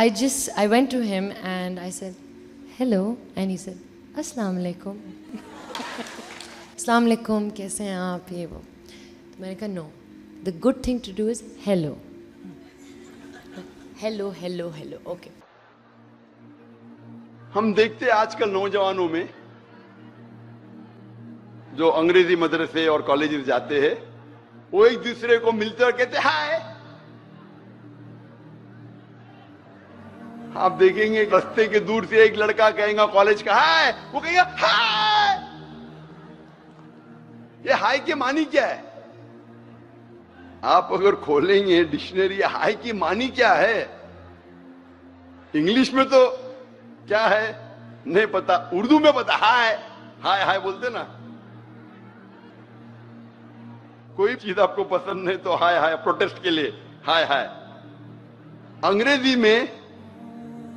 I went to him and I said, hello. And he said, Assalam o Alaikum. Assalam o Alaikum, कैसे हैं आप ये वो? तो मैंने कहा, no. The good thing to do is hello. Hello, hello, hello. Okay. हम देखते हैं आजकल नौजवानों में जो अंग्रेजी मदरसे और कॉलेज में जाते हैं, वो एक दूसरे को मिलते और कहते हाय। आप देखेंगे रास्ते के दूर से एक लड़का कहेगा कॉलेज का हाय, वो कहेगा हाय। ये हाय के मानी क्या है? आप अगर खोलेंगे डिक्शनरी, हाय की मानी क्या है? इंग्लिश में तो क्या है नहीं पता, उर्दू में पता। हाय हाय हाय बोलते ना। कोई चीज आपको पसंद नहीं तो हाय हाय, प्रोटेस्ट के लिए हाय हाय। अंग्रेजी में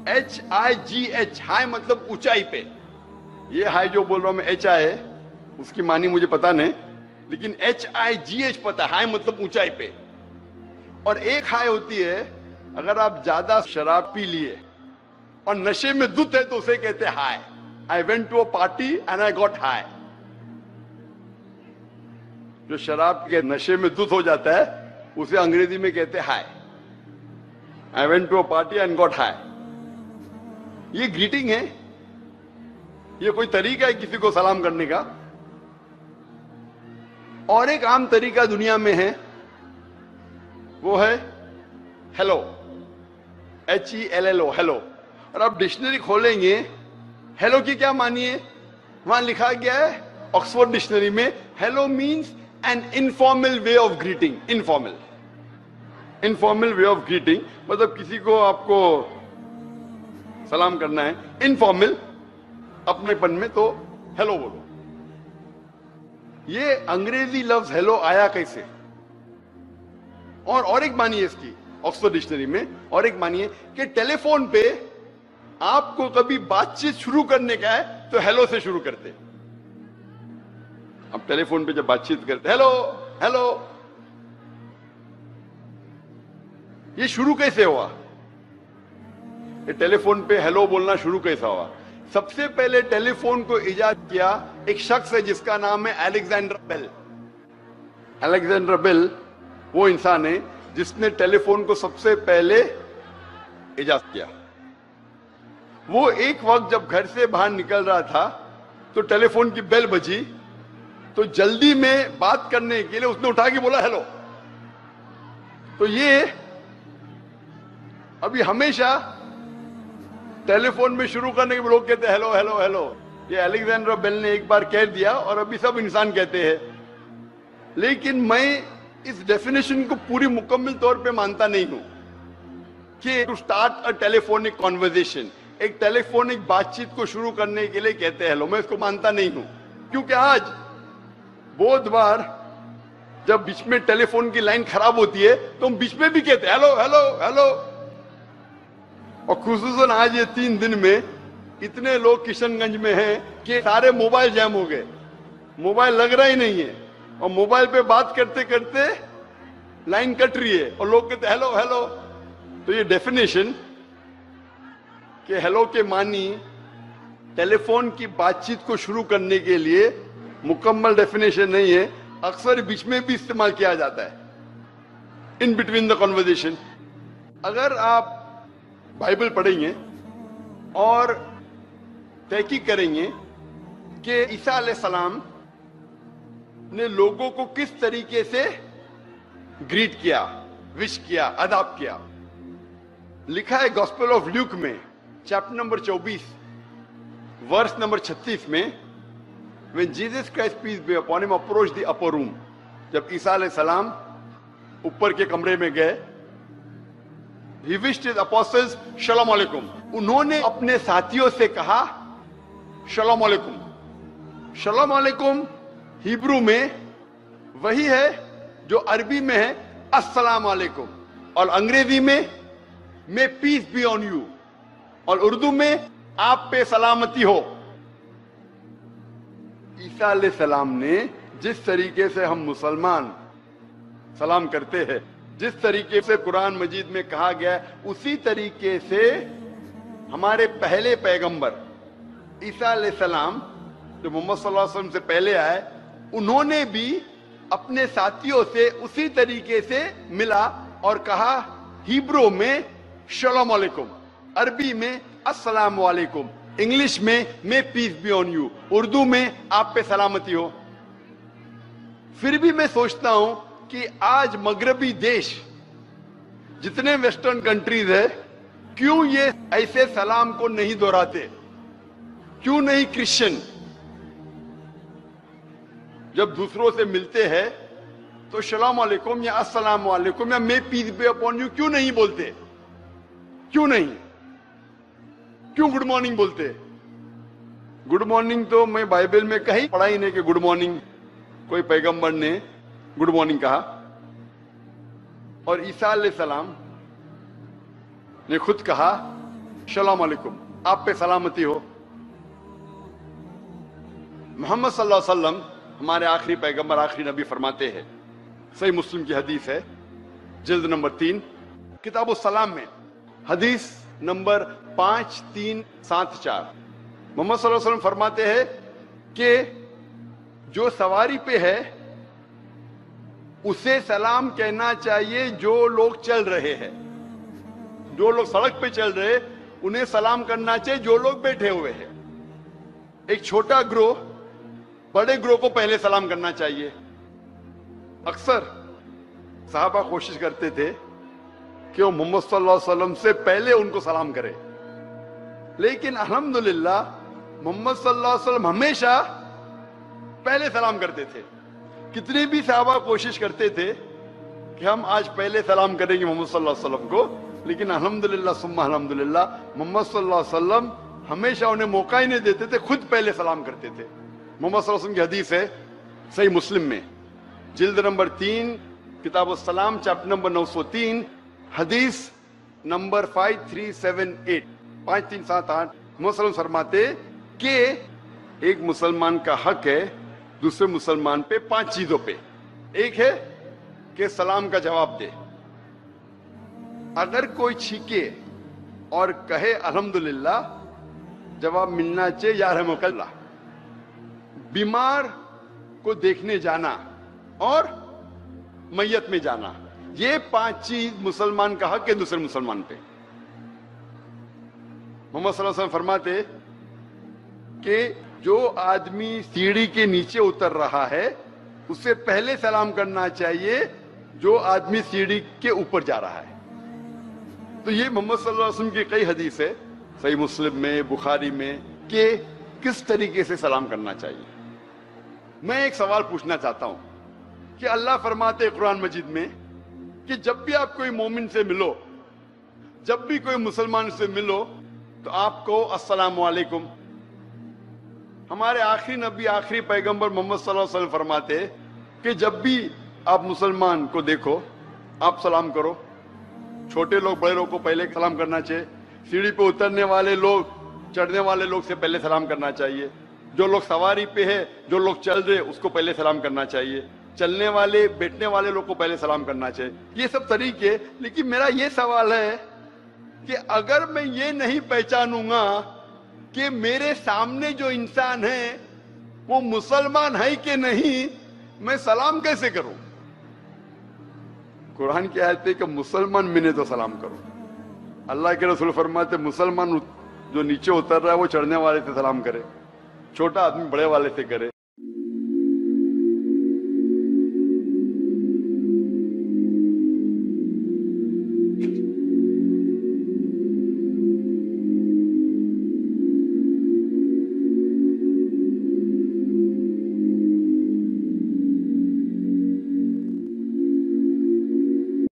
HIGH, हाय मतलब ऊंचाई पे। ये हाय जो बोल रहा हूं मैं HI है, उसकी मानी मुझे पता नहीं, लेकिन HIGH पता, हाय मतलब ऊंचाई पे। और एक हाय होती है अगर आप ज्यादा शराब पी लिए और नशे में धुत है तो उसे कहते हैं high. I went to a party and I got high. जो शराब के नशे में धुत हो जाता है उसे अंग्रेजी में कहते हैं high. I went to a party and got high. ये ग्रीटिंग है, ये कोई तरीका है किसी को सलाम करने का। और एक आम तरीका दुनिया में है, वो है हेलो, HELLO, हेलो। और आप डिक्शनरी खोलेंगे, हेलो की क्या मानिए, वहां लिखा गया है ऑक्सफोर्ड डिक्शनरी में, hello means an informal way of greeting. Informal way of greeting मतलब किसी को आपको सलाम करना है इनफॉर्मल, अपनेपन में, तो हेलो बोलो। ये अंग्रेजी लफ्ज हेलो आया कैसे? और एक मानिए इसकी ऑक्सफोर्ड डिक्शनरी में, और एक मानिए कि टेलीफोन पे आपको कभी बातचीत शुरू करने का है तो हेलो से शुरू करते। आप टेलीफोन पे जब बातचीत करते हेलो हेलो, ये शुरू कैसे हुआ? ये टेलीफोन पे हेलो बोलना शुरू कैसा हुआ? सबसे पहले टेलीफोन को इजाद किया एक शख्स है जिसका नाम है अलेक्जेंडर बेल। अलेक्जेंडर बेल वो इंसान है जिसने टेलीफोन को सबसे पहले इजाद किया। वो एक वक्त जब घर से बाहर निकल रहा था तो टेलीफोन की बेल बजी, तो जल्दी में बात करने के लिए उसने उठा के बोला हेलो। तो ये अभी हमेशा टेलीफोन में शुरू करने के लोग कहते हैं हेलो हेलो हेलो। ये अलेक्जेंडर बेल ने एक बार कह दिया और अभी सब इंसान कहते हैं। लेकिन मैं इस डेफिनेशन को पूरी मुकम्मल तौर पे मानता नहीं हूं कि to start a telephonic conversation, एक टेलीफोनिक बातचीत को शुरू करने के लिए कहते हैं हेलो, मैं इसको मानता नहीं हूं। क्योंकि आज बहुत बार जब बीच में टेलीफोन की लाइन खराब होती है तो हम बीच में भी कहते हैं हेलो हेलो हेलो। और खुसूसन आज ये 3 दिन में इतने लोग किशनगंज में हैं कि सारे मोबाइल जैम हो गए, मोबाइल लग रहा ही नहीं है, और मोबाइल पे बात करते करते लाइन कट रही है और लोग कहते हेलो हेलो। तो ये डेफिनेशन कि हेलो के मानी टेलीफोन की बातचीत को शुरू करने के लिए मुकम्मल डेफिनेशन नहीं है, अक्सर बीच में भी इस्तेमाल किया जाता है, इन बिटवीन द कॉन्वर्जेशन। अगर आप बाइबल पढ़ेंगे और तहकीक करेंगे कि ईसा अलैहिस्सलाम ने लोगों को किस तरीके से ग्रीट किया, विश किया, आदाब किया, लिखा है गॉस्पेल ऑफ ल्यूक में चैप्टर नंबर 24 वर्स नंबर 36 में, when Jesus Christ peace be upon him approach the upper room, जब ईसा अलैहि सलाम ऊपर के कमरे में गए, ही विश्ड हिज अपोस्टल्स सलाम वालेकुम, उन्होंने अपने साथियों से कहा सलाम वालेकुम। सलाम वालेकुम हिब्रू में वही है जो अरबी में है अस्सलाम वालेकुम, और अंग्रेजी में may peace be on you, और उर्दू में आप पे सलामती हो। ईसा अलैहि सलाम ने जिस तरीके से हम मुसलमान सलाम करते हैं, जिस तरीके से कुरान मजीद में कहा गया है उसी तरीके से हमारे पहले पैगंबर ईसा अलैहिस्सलाम जो मोहम्मद सल्लल्लाहु अलैहि वसल्लम से पहले आए, उन्होंने भी अपने साथियों से उसी तरीके से मिला और कहा हिब्रू में सलाम अलैकुम, अरबी में अस्सलाम वालेकुम, इंग्लिश में may peace be on you, Urdu में आप पे सलामती हो। फिर भी मैं सोचता हूं कि आज मगरबी देश जितने वेस्टर्न कंट्रीज है, क्यों ये ऐसे सलाम को नहीं दोहराते? क्यों नहीं क्रिश्चियन जब दूसरों से मिलते हैं तो सलाम वालेकुम या अस्सलाम वालेकुम या may peace be upon you क्यों नहीं बोलते? क्यों नहीं? क्यों गुड मॉर्निंग बोलते? गुड मॉर्निंग तो मैं बाइबल में कहीं पढ़ा ही नहीं कि गुड मॉर्निंग कोई पैगंबर ने गुड मॉर्निंग कहा। और ईसा अलैहिस्सलाम ने खुद कहा सलाम अलैकुम, आप पे सलामती हो। मोहम्मद सल्लल्लाहु अलैहि वसल्लम हमारे आखिरी पैगंबर, आखिरी नबी फरमाते हैं, सही मुस्लिम की हदीस है, जिल्द नंबर 3 किताब सलाम में, हदीस नंबर 5374, मोहम्मद सल्लल्लाहु अलैहि वसल्लम फरमाते हैं कि जो सवारी पे है उसे सलाम कहना चाहिए, जो लोग चल रहे हैं, जो लोग सड़क पे चल रहे उन्हें सलाम करना चाहिए, जो लोग बैठे हुए हैं। एक छोटा ग्रोह बड़े ग्रोह को पहले सलाम करना चाहिए। अक्सर साहबा कोशिश करते थे कि वो मोहम्मद सल्लल्लाहु अलैहि वसल्लम से पहले उनको सलाम करे, लेकिन अल्हम्दुलिल्लाह मोहम्मद सल्लल्लाहु अलैहि वसल्लम हमेशा पहले सलाम करते थे। कितने भी सहाबा कोशिश करते थे कि हम आज पहले सलाम करेंगे मोहम्मद सल्लल्लाहु अलैहि वसल्लम को, लेकिन अल्हम्दुलिल्लाह सुम्मा अल्हम्दुलिल्लाह मोहम्मद सल्लल्लाहु अलैहि वसल्लम हमेशा उन्हें मौका ही नहीं देते थे, खुद पहले सलाम करते थे। मोहम्मद सल्लल्लाहु अलैहि वसल्लम की हदीस है सही मुस्लिम में, जिल्द नंबर 3 किताब सलाम, चैप्टर नंबर 903, हदीस नंबर 5378। मुसलमान फरमाते कि एक मुसलमान का हक है दूसरे मुसलमान पे 5 चीजों पे। एक है कि सलाम का जवाब दे। अगर कोई छीके और कहे अल्हम्दुलिल्लाह, जवाब मिलना चाहिए या रहमतुल्लाह। बीमार को देखने जाना और मैयत में जाना, ये 5 चीज मुसलमान का हक है दूसरे मुसलमान पे। मोहम्मद सल्लल्लाहु अलैहि वसल्लम फरमाते कि जो आदमी सीढ़ी के नीचे उतर रहा है उसे पहले सलाम करना चाहिए जो आदमी सीढ़ी के ऊपर जा रहा है। तो ये मोहम्मद सल्लल्लाहु अलैहि वसल्लम की कई हदीस है सही मुस्लिम में, बुखारी में, कि किस तरीके से सलाम करना चाहिए। मैं एक सवाल पूछना चाहता हूं कि अल्लाह फरमाते कुरान मजीद में कि जब भी आप कोई मोमिन से मिलो, जब भी कोई मुसलमान से मिलो तो आपको अस्सलाम वालेकुम। हमारे आखिरी नबी, आखिरी पैगंबर मोहम्मद सल्लल्लाहु अलैहि वसल्लम फरमाते कि जब भी आप मुसलमान को देखो आप सलाम करो। छोटे लोग बड़े लोग को पहले सलाम करना चाहिए, सीढ़ी पे उतरने वाले लोग चढ़ने वाले लोग से पहले सलाम करना चाहिए, जो लोग सवारी पे है, जो लोग चल रहे उसको पहले सलाम करना चाहिए, चलने वाले बैठने वाले लोग को पहले सलाम करना चाहिए। ये सब तरीके। लेकिन मेरा ये सवाल है कि अगर मैं ये नहीं पहचानूंगा कि मेरे सामने जो इंसान है वो मुसलमान है कि नहीं, मैं सलाम कैसे करूं? कुरान की आयत है कि मुसलमान मिले तो सलाम करो। अल्लाह के रसूल फरमाते मुसलमान जो नीचे उतर रहा है वो चढ़ने वाले से सलाम करे, छोटा आदमी बड़े वाले से करे,